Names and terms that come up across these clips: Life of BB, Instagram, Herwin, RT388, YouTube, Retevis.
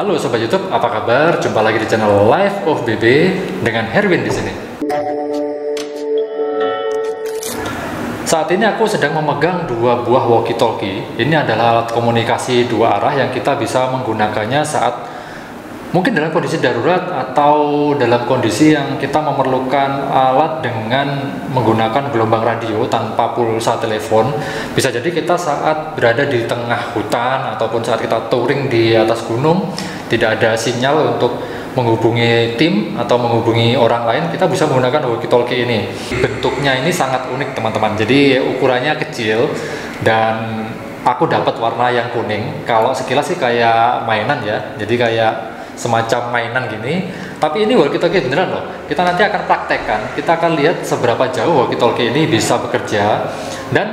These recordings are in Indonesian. Halo Sobat YouTube, apa kabar? Jumpa lagi di channel Life of BB dengan Herwin di sini. Saat ini aku sedang memegang dua buah walkie-talkie. Ini adalah alat komunikasi dua arah yang kita bisa menggunakannya saat mungkin dalam kondisi darurat atau dalam kondisi yang kita memerlukan alat dengan menggunakan gelombang radio tanpa pulsa telepon. Bisa jadi kita saat berada di tengah hutan ataupun saat kita touring di atas gunung, tidak ada sinyal untuk menghubungi tim atau menghubungi orang lain, kita bisa menggunakan walkie-talkie ini. Bentuknya ini sangat unik teman-teman, jadi ukurannya kecil dan aku dapat warna yang kuning. Kalau sekilas sih kayak mainan ya, jadi kayak semacam mainan gini, tapi ini walkie-talkie beneran loh. Kita nanti akan praktekkan, kita akan lihat seberapa jauh walkie-talkie ini bisa bekerja. Dan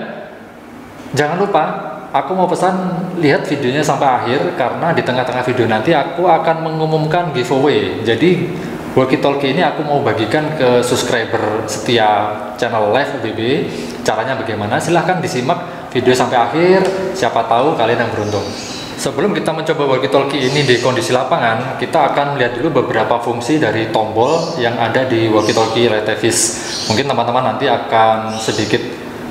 jangan lupa, aku mau pesan lihat videonya sampai akhir, karena di tengah-tengah video nanti aku akan mengumumkan giveaway. Jadi walkie-talkie ini aku mau bagikan ke subscriber setia channel Live BB. Caranya bagaimana? Silahkan disimak video sampai akhir, siapa tahu kalian yang beruntung. Sebelum kita mencoba walkie-talkie ini di kondisi lapangan, kita akan melihat dulu beberapa fungsi dari tombol yang ada di walkie-talkie Retevis. Mungkin teman-teman nanti akan sedikit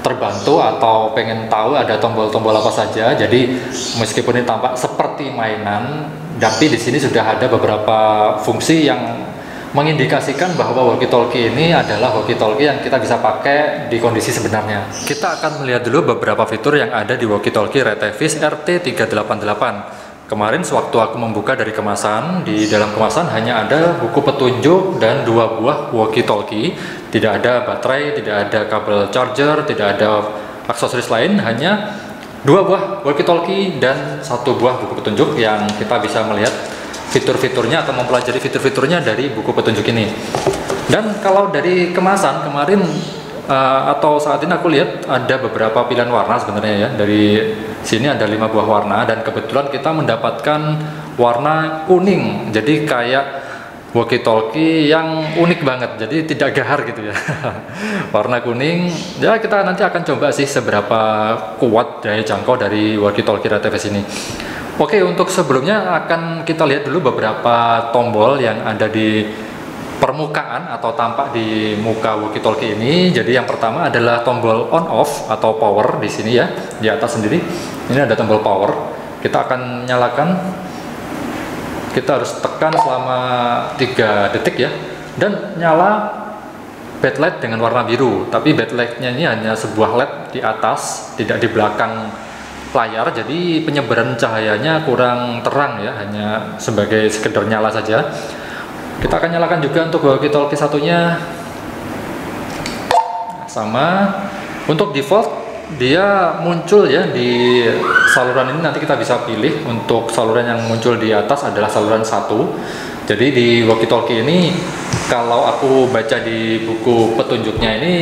terbantu atau pengen tahu ada tombol-tombol apa saja. Jadi meskipun ini tampak seperti mainan, tapi di sini sudah ada beberapa fungsi yang mengindikasikan bahwa walkie-talkie ini adalah walkie-talkie yang kita bisa pakai di kondisi sebenarnya. Kita akan melihat dulu beberapa fitur yang ada di walkie-talkie Retevis RT388. Kemarin sewaktu aku membuka dari kemasan, di dalam kemasan hanya ada buku petunjuk dan dua buah walkie-talkie. Tidak ada baterai, tidak ada kabel charger, tidak ada aksesoris lain, hanya dua buah walkie-talkie dan satu buah buku petunjuk yang kita bisa melihat fitur-fiturnya atau mempelajari fitur-fiturnya dari buku petunjuk ini. Dan kalau dari kemasan kemarin atau saat ini aku lihat ada beberapa pilihan warna sebenarnya ya. Dari sini ada 5 buah warna dan kebetulan kita mendapatkan warna kuning. Jadi kayak walkie-talkie yang unik banget, jadi tidak gahar gitu ya. Warna kuning ya, kita nanti akan coba sih seberapa kuat daya jangkau dari walkie-talkie Retevis ini. Oke, untuk sebelumnya akan kita lihat dulu beberapa tombol yang ada di permukaan atau tampak di muka walkie-talkie ini. Jadi yang pertama adalah tombol on off atau power di sini ya, di atas sendiri. Ini ada tombol power. Kita akan nyalakan. Kita harus tekan selama 3 detik ya. Dan nyala backlight dengan warna biru. Tapi backlightnya ini hanya sebuah LED di atas, tidak di belakang layar, jadi penyebaran cahayanya kurang terang ya, hanya sebagai sekedar nyala saja. Kita akan nyalakan juga untuk walkie-talkie satunya. Sama untuk default dia muncul ya di saluran ini, nanti kita bisa pilih. Untuk saluran yang muncul di atas adalah saluran 1. Jadi di walkie-talkie ini kalau aku baca di buku petunjuknya ini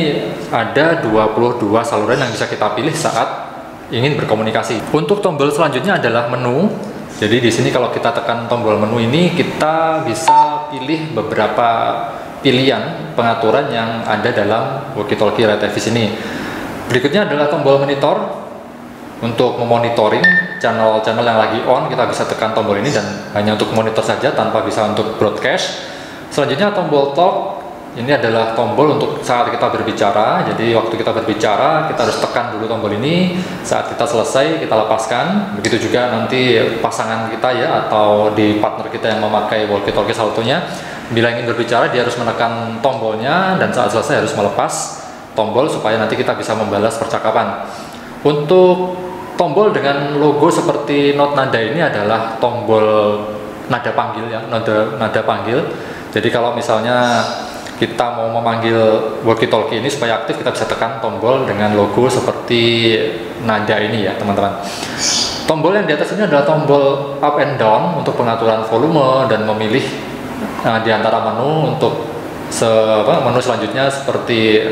ada 22 saluran yang bisa kita pilih saat ingin berkomunikasi. Untuk tombol selanjutnya adalah menu. Jadi di sini kalau kita tekan tombol menu ini kita bisa pilih beberapa pilihan pengaturan yang ada dalam walkie-talkie Retevis ini. Berikutnya adalah tombol monitor. Untuk memonitoring channel-channel yang lagi on, kita bisa tekan tombol ini dan hanya untuk monitor saja tanpa bisa untuk broadcast. Selanjutnya tombol talk. Ini adalah tombol untuk saat kita berbicara. Jadi waktu kita berbicara, kita harus tekan dulu tombol ini. Saat kita selesai, kita lepaskan. Begitu juga nanti pasangan kita ya, atau di partner kita yang memakai walkie-talkie satunya, bila ingin berbicara, dia harus menekan tombolnya. Dan saat selesai harus melepas tombol supaya nanti kita bisa membalas percakapan. Untuk tombol dengan logo seperti not nada ini adalah tombol nada panggil ya, nada panggil. Jadi kalau misalnya kita mau memanggil walkie-talkie ini supaya aktif, kita bisa tekan tombol dengan logo seperti nada ini ya teman-teman. Tombol yang di atas ini adalah tombol up and down untuk pengaturan volume dan memilih di antara menu. Untuk menu selanjutnya seperti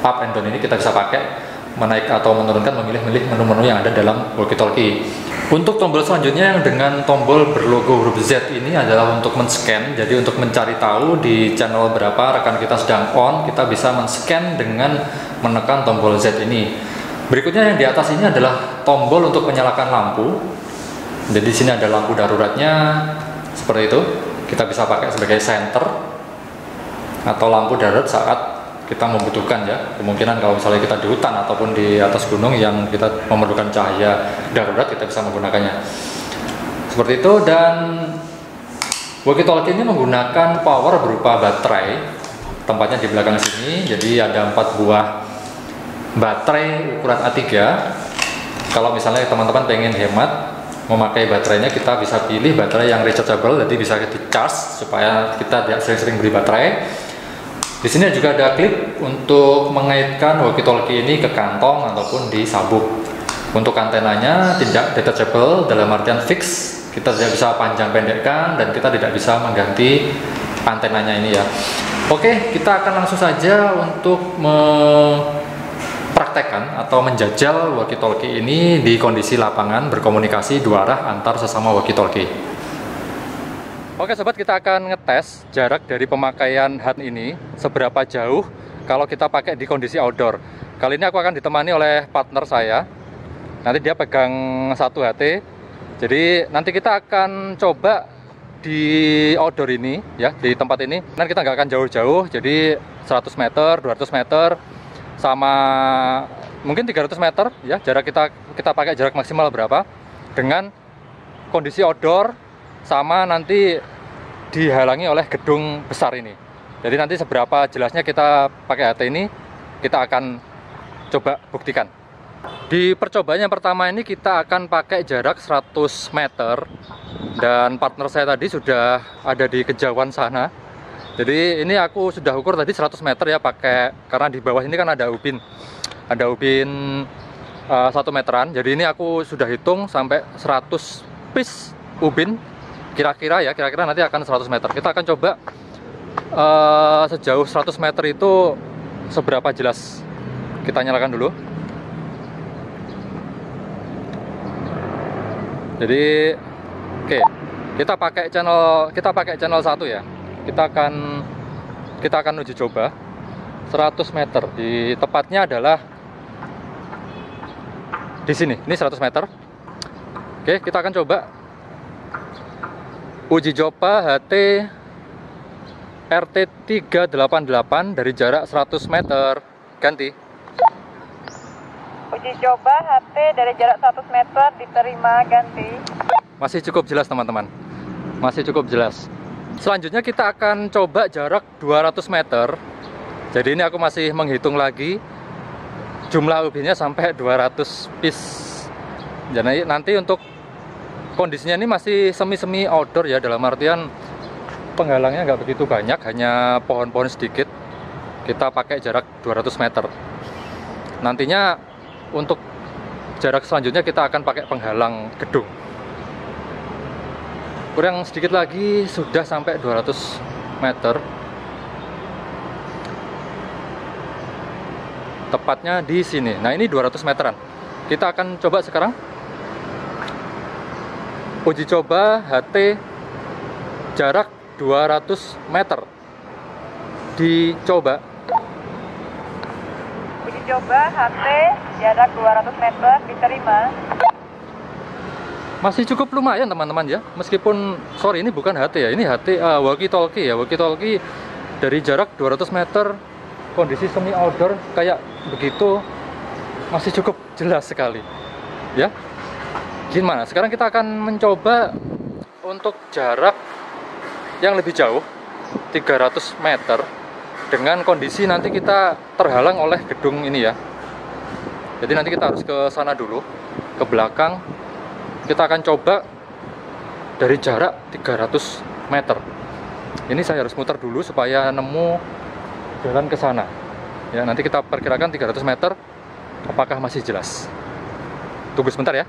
up and down ini kita bisa pakai menaik atau menurunkan, memilih menu-menu yang ada dalam walkie-talkie. Untuk tombol selanjutnya yang dengan tombol berlogo huruf Z ini adalah untuk men-scan. Jadi untuk mencari tahu di channel berapa rekan kita sedang on, kita bisa men-scan dengan menekan tombol Z ini. Berikutnya yang di atas ini adalah tombol untuk menyalakan lampu. Jadi di sini ada lampu daruratnya, Seperti itu, kita bisa pakai sebagai senter atau lampu darurat saat kita membutuhkan ya. Kemungkinan kalau misalnya kita di hutan ataupun di atas gunung yang kita memerlukan cahaya darurat, kita bisa menggunakannya. Seperti itu. Dan walkie-talkie ini menggunakan power berupa baterai, tempatnya di belakang sini. Jadi ada 4 buah baterai ukuran A3. Kalau misalnya teman-teman pengen hemat memakai baterainya, kita bisa pilih baterai yang rechargeable, jadi bisa di charge supaya kita sering-sering beli baterai. Di sini juga ada klip untuk mengaitkan walkie-talkie ini ke kantong ataupun di sabuk. Untuk antenanya tidak detachable, dalam artian fix, kita tidak bisa panjang pendekkan dan kita tidak bisa mengganti antenanya ini ya. Oke, kita akan langsung saja untuk praktekan atau menjajal walkie-talkie ini di kondisi lapangan, berkomunikasi dua arah antar sesama walkie-talkie. Oke sobat, kita akan ngetes jarak dari pemakaian HUD ini seberapa jauh kalau kita pakai di kondisi outdoor. Kali ini aku akan ditemani oleh partner saya. Nanti dia pegang 1 HT. Jadi nanti kita akan coba di outdoor ini ya, di tempat ini. Nanti kita nggak akan jauh-jauh, jadi 100 meter, 200 meter sama mungkin 300 meter ya, jarak kita pakai jarak maksimal berapa dengan kondisi outdoor, sama nanti dihalangi oleh gedung besar ini. Jadi nanti seberapa jelasnya kita pakai HT ini kita akan coba buktikan. Di percobaan yang pertama ini kita akan pakai jarak 100 meter dan partner saya tadi sudah ada di kejauhan sana. Jadi ini aku sudah ukur tadi 100 meter ya, pakai karena di bawah ini kan ada ubin 1 meteran. Jadi ini aku sudah hitung sampai 100 piece ubin kira-kira ya, kira-kira nanti akan 100 meter. Kita akan coba sejauh 100 meter itu seberapa jelas. Kita nyalakan dulu. Jadi oke, kita pakai channel 1 ya. Kita akan uji coba 100 meter. Di tepatnya adalah di sini. Ini 100 meter. Oke, kita akan coba uji coba HT RT388 dari jarak 100 meter. Ganti. Uji coba HT dari jarak 100 meter diterima, ganti. Masih cukup jelas teman-teman. Masih cukup jelas. Selanjutnya kita akan coba jarak 200 meter. Jadi ini aku masih menghitung lagi jumlah ubinnya sampai 200 piece. Jadi nanti untuk kondisinya ini masih semi-semi outdoor ya, dalam artian penghalangnya nggak begitu banyak, hanya pohon-pohon sedikit. Kita pakai jarak 200 meter. Nantinya untuk jarak selanjutnya kita akan pakai penghalang gedung. Kurang sedikit lagi sudah sampai 200 meter. Tepatnya di sini. Nah, ini 200 meteran. Kita akan coba sekarang. Uji coba HT jarak 200 meter. Dicoba. Uji coba HT jarak 200 meter diterima. Masih cukup lumayan teman-teman ya, meskipun sorry ini bukan HT ya, ini HT walkie-talkie ya, walkie-talkie dari jarak 200 meter kondisi semi outdoor kayak begitu masih cukup jelas sekali ya. Gimana? Sekarang kita akan mencoba untuk jarak yang lebih jauh 300 meter dengan kondisi nanti kita terhalang oleh gedung ini ya. Jadi nanti kita harus ke sana dulu, ke belakang. Kita akan coba dari jarak 300 meter. Ini saya harus muter dulu supaya nemu jalan ke sana. Ya, nanti kita perkirakan 300 meter apakah masih jelas. Tunggu sebentar ya.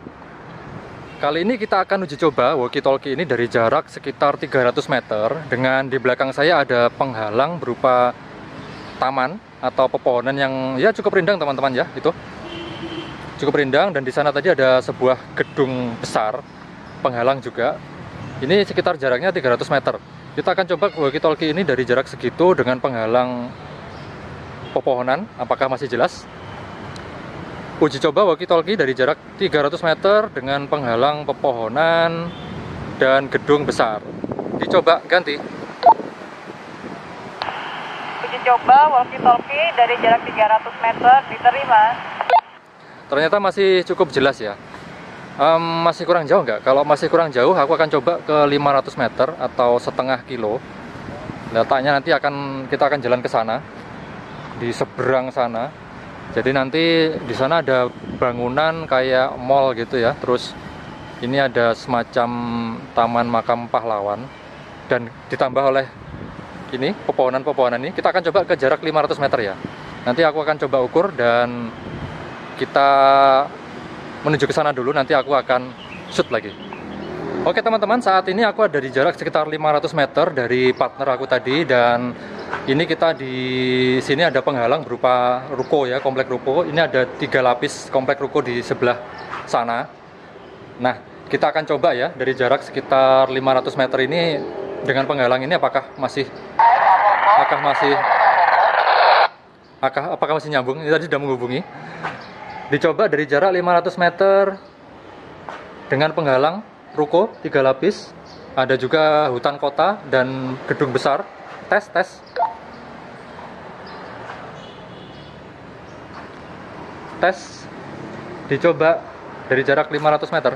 Kali ini kita akan uji coba walkie-talkie ini dari jarak sekitar 300 meter dengan di belakang saya ada penghalang berupa taman atau pepohonan yang ya cukup rindang teman-teman ya, itu. Cukup rindang, dan di sana tadi ada sebuah gedung besar penghalang juga. Ini sekitar jaraknya 300 meter. Kita akan coba walkie-talkie ini dari jarak segitu dengan penghalang pepohonan, apakah masih jelas? Uji coba walkie-talkie dari jarak 300 meter dengan penghalang pepohonan dan gedung besar. dicoba ganti. Uji coba walkie-talkie dari jarak 300 meter diterima. Ternyata masih cukup jelas ya. Masih kurang jauh nggak? Kalau masih kurang jauh, aku akan coba ke 500 meter atau setengah kilo. Letaknya nanti kita akan jalan ke sana, di seberang sana. Jadi nanti di sana ada bangunan kayak mall gitu ya. Terus ini ada semacam taman makam pahlawan dan ditambah oleh ini pepohonan-pepohonan ini. Kita akan coba ke jarak 500 meter ya. Nanti aku akan coba ukur dan kita menuju ke sana dulu. Nanti aku akan shoot lagi. Oke teman-teman, saat ini aku ada di jarak sekitar 500 meter dari partner aku tadi, dan ini kita di sini ada penghalang berupa ruko ya, komplek ruko. Ini ada 3 lapis komplek ruko di sebelah sana. Nah, kita akan coba ya dari jarak sekitar 500 meter ini dengan penghalang ini apakah masih nyambung? Ini tadi sudah menghubungi. Dicoba dari jarak 500 meter dengan penghalang ruko 3 lapis, ada juga hutan kota dan gedung besar. Tes. Tes dicoba dari jarak 500 meter.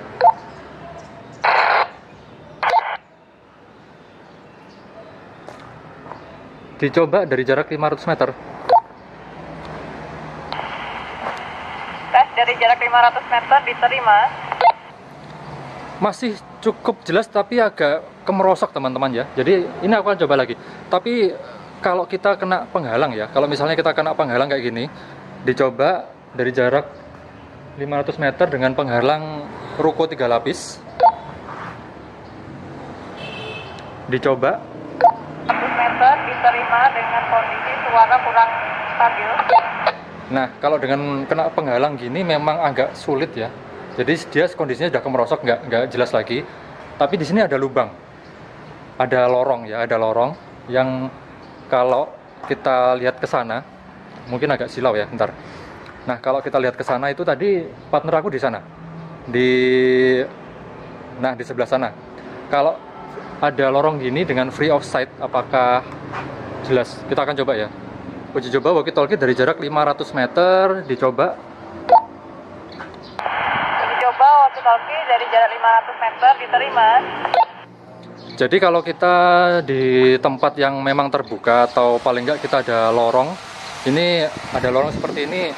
Dicoba dari jarak 500 meter. Tes dari jarak 500 meter diterima. Masih cukup jelas tapi agak kemerosok teman-teman ya. Jadi ini aku akan coba lagi. Tapi kalau kita kena penghalang ya, kalau misalnya kita kena penghalang kayak gini, dicoba dari jarak 500 meter dengan penghalang ruko 3 lapis. Dicoba 100 meter diterima dengan kondisi suara kurang stabil. Nah, kalau dengan kena penghalang gini memang agak sulit ya. Jadi dia kondisinya sudah kemerosok, nggak jelas lagi. Tapi di sini ada lubang, ada lorong ya, ada lorong yang kalau kita lihat ke sana, mungkin agak silau ya, bentar. Nah kalau kita lihat ke sana itu tadi partner aku di sana, di sebelah sana. Kalau ada lorong gini dengan free of sight, apakah jelas? Kita akan coba ya. Uji coba walkie-talkie dari jarak 500 meter, dicoba. Walkie-talkie dari jarak 500 meter diterima. Jadi kalau kita di tempat yang memang terbuka atau paling nggak kita ada lorong, ini ada lorong seperti ini,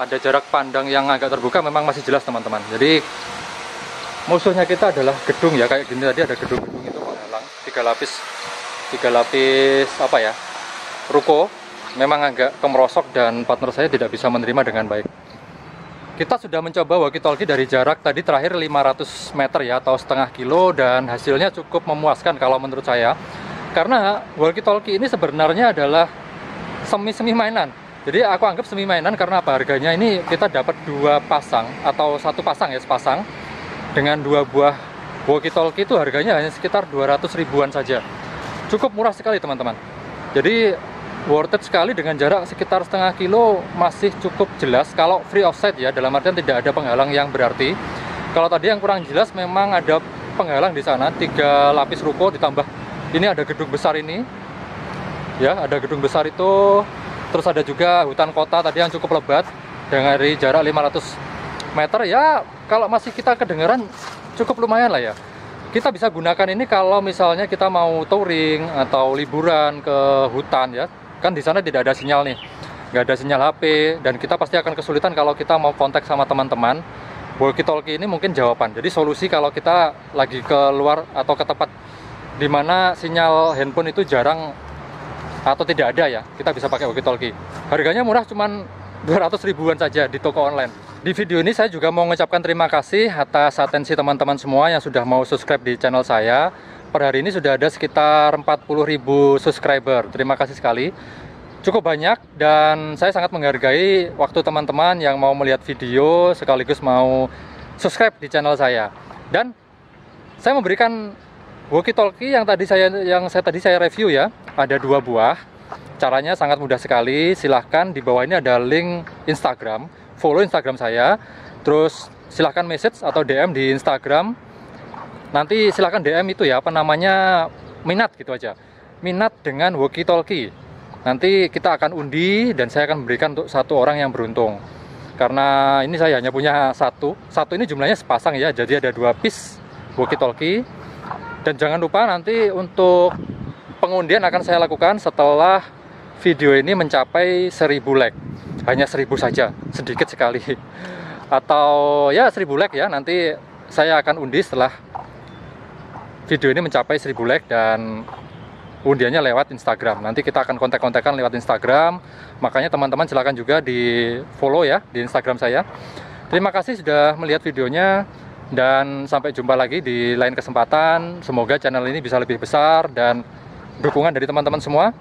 ada jarak pandang yang agak terbuka, memang masih jelas teman-teman. Jadi musuhnya kita adalah gedung ya, kayak gini tadi ada gedung-gedung itu menghalang. 3 lapis ruko, memang agak kemerosok dan partner saya tidak bisa menerima dengan baik. Kita sudah mencoba walkie-talkie dari jarak tadi terakhir 500 meter ya, atau setengah kilo, dan hasilnya cukup memuaskan kalau menurut saya. Karena walkie-talkie ini sebenarnya adalah semi-semi mainan. Jadi aku anggap semi mainan karena apa? Harganya ini kita dapat 2 pasang atau 1 pasang ya, sepasang. Dengan 2 buah walkie-talkie itu harganya hanya sekitar 200 ribuan saja. Cukup murah sekali teman-teman. Jadi worth it sekali, dengan jarak sekitar setengah kilo masih cukup jelas kalau free of sight ya, dalam artian tidak ada penghalang yang berarti. Kalau tadi yang kurang jelas memang ada penghalang di sana, 3 lapis ruko ditambah ini ada gedung besar ini ya, ada gedung besar itu, terus ada juga hutan kota tadi yang cukup lebat dari jarak 500 meter ya. Kalau masih kita kedengeran cukup lumayan lah ya. Kita bisa gunakan ini kalau misalnya kita mau touring atau liburan ke hutan ya. Kan di sana tidak ada sinyal nih, nggak ada sinyal HP, dan kita pasti akan kesulitan kalau kita mau kontak sama teman-teman. Walkie-talkie ini mungkin jawaban, jadi solusi kalau kita lagi keluar atau ke tempat di mana sinyal handphone itu jarang atau tidak ada ya, kita bisa pakai walkie-talkie. Harganya murah, cuman 200 ribuan saja di toko online. Di video ini saya juga mau mengucapkan terima kasih atas atensi teman-teman semua yang sudah mau subscribe di channel saya. Per hari ini sudah ada sekitar 40.000 subscriber. Terima kasih sekali. Cukup banyak, dan saya sangat menghargai waktu teman-teman yang mau melihat video sekaligus mau subscribe di channel saya. Dan saya memberikan walkie-talkie yang tadi saya review ya. Ada 2 buah. Caranya sangat mudah sekali. Silahkan, di bawah ini ada link Instagram. Follow Instagram saya. Terus silahkan message atau DM di Instagram Nanti silahkan DM itu ya, apa namanya, minat gitu aja. Minat dengan walkie-talkie. Nanti kita akan undi dan saya akan berikan untuk satu orang yang beruntung. Karena ini saya hanya punya satu. Satu ini jumlahnya sepasang ya, jadi ada 2 piece walkie-talkie. Dan jangan lupa nanti untuk pengundian akan saya lakukan setelah video ini mencapai 1000 like. Hanya 1000 saja, sedikit sekali. Atau ya 1000 like ya, nanti saya akan undi setelah video ini mencapai 1000 like dan undiannya lewat Instagram. Nanti kita akan kontak-kontakan lewat Instagram. Makanya teman-teman silahkan juga di follow ya di Instagram saya. Terima kasih sudah melihat videonya dan sampai jumpa lagi di lain kesempatan. Semoga channel ini bisa lebih besar dan dukungan dari teman-teman semua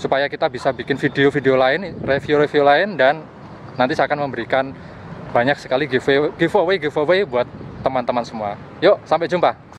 supaya kita bisa bikin video-video lain, review-review lain, dan nanti saya akan memberikan banyak sekali giveaway buat teman-teman semua. Yuk, sampai jumpa.